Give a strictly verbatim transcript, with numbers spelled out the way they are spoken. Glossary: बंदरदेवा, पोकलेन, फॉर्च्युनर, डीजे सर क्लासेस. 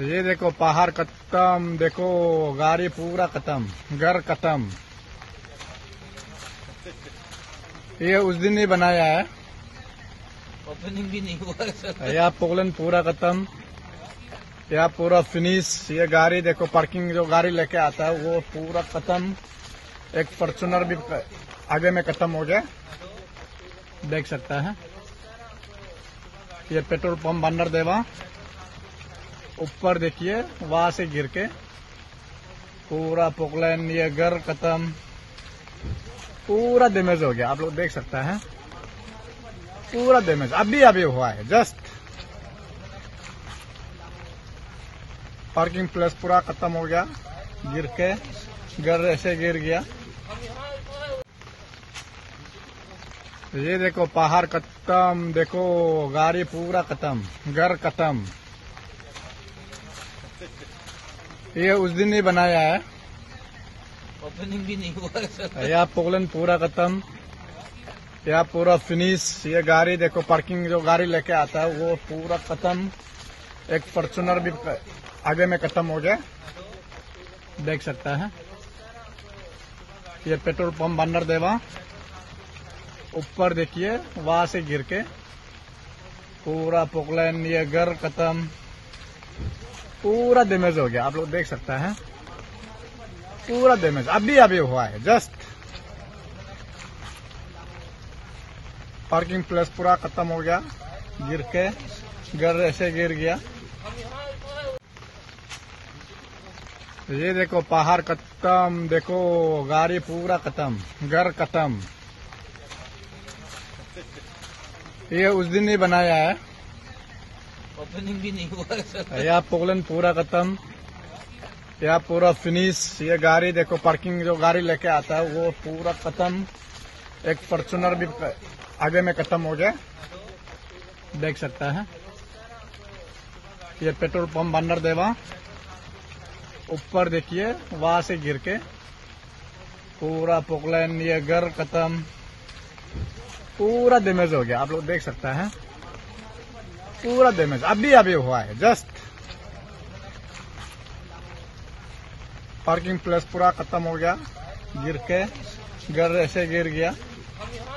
ये देखो पहाड़ खत्म, देखो गाड़ी पूरा खत्म, घर खत्म। ये उस दिन ही बनाया है, ओपनिंग भी नहीं हुआ। यह पोकलेन पूरा खत्म, यह पूरा फिनिश। ये गाड़ी देखो पार्किंग जो गाड़ी लेके आता है वो पूरा खत्म। एक फॉर्च्युनर भी आगे में खत्म हो गया, देख सकता है। ये पेट्रोल पंप बंदरदेवा, ऊपर देखिए वहां से गिर के पूरा पोकलेन, ये घर खत्म, पूरा डैमेज हो गया। आप लोग देख सकता है पूरा डैमेज अभी अभी हुआ है। जस्ट पार्किंग प्लेस पूरा खत्म हो गया, गिर के घर ऐसे गिर गया। ये देखो पहाड़ खत्म, देखो गाड़ी पूरा खत्म, घर खत्म। ये उस दिन ही बनाया है, ओपनिंग भी नहीं हुआ। यह पोकलेन पूरा खत्म, यह पूरा फिनिश। ये गाड़ी देखो पार्किंग जो गाड़ी लेके आता है वो पूरा खत्म। एक फॉर्च्युनर भी आगे में खत्म हो गया, देख सकता है। ये पेट्रोल पंप बंदरदेवा, ऊपर देखिए वहां से गिर के पूरा पोकलेन, ये घर खत्म, पूरा डैमेज हो गया। आप लोग देख सकता है पूरा डैमेज अभी अभी हुआ है। जस्ट पार्किंग प्लेस पूरा खत्म हो गया, गिर के घर ऐसे गिर गया। ये देखो पहाड़ खत्म, देखो गाड़ी पूरा खत्म, घर खत्म। ये उस दिन ही बनाया है, ओपनिंग भी नहीं हुआ। यह पोकलेन पूरा खत्म, यह पूरा फिनिश। ये गाड़ी देखो पार्किंग जो गाड़ी लेके आता है वो पूरा खत्म। एक फॉर्च्युनर भी आगे में खत्म हो गया, देख सकता है। ये पेट्रोल पंप बंदरदेवा, ऊपर देखिए वहां से गिर के पूरा पोकलेन, ये घर खत्म, पूरा डैमेज हो गया। आप लोग देख सकता है पूरा डैमेज अभी अभी हुआ है। जस्ट पार्किंग प्लेस पूरा खत्म हो गया, गिर के घर ऐसे गिर गया।